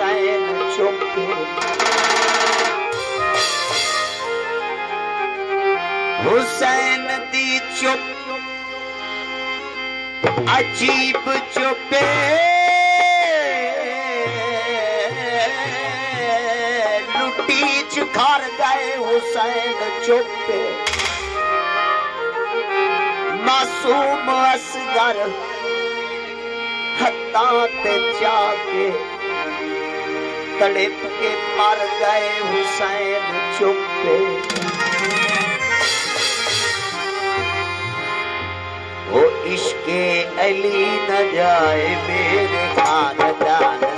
हुसैन चुप हुसैन दी चुप अजीब चुपे लुटी चुखार गए हुसैन चुपे मासूम असगर ते जाके तड़प के मर गए हुसैन चुपे वो इश्क़ अली न जाए मेरे खानदान से।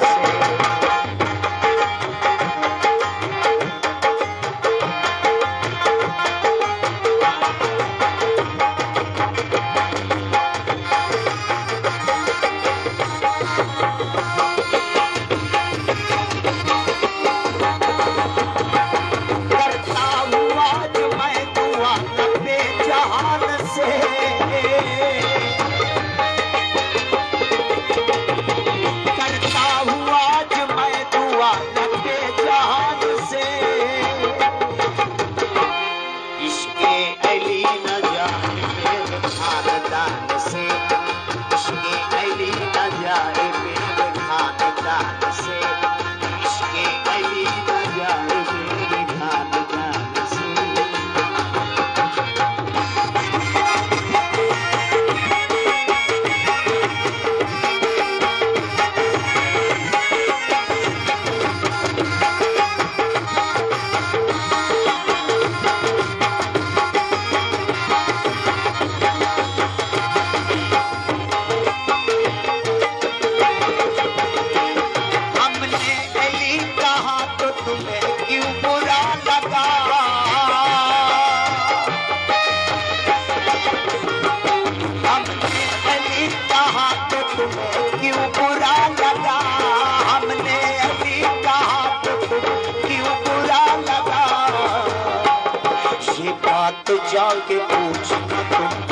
जाके पूछना तुम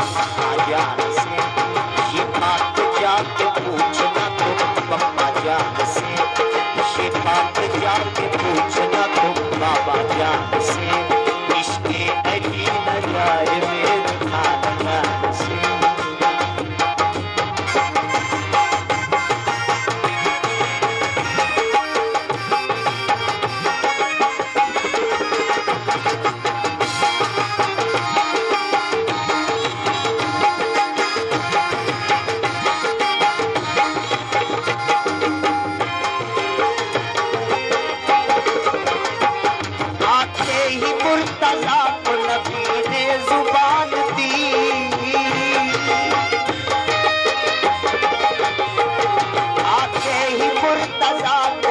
जान से ये बात जाके पूछना तुम बाबा जान से ये बात जाके पूछना तुम बाबा जान से इश्क़ अली न जाए मेरे खानदान से। आके ही मुर्तज़ा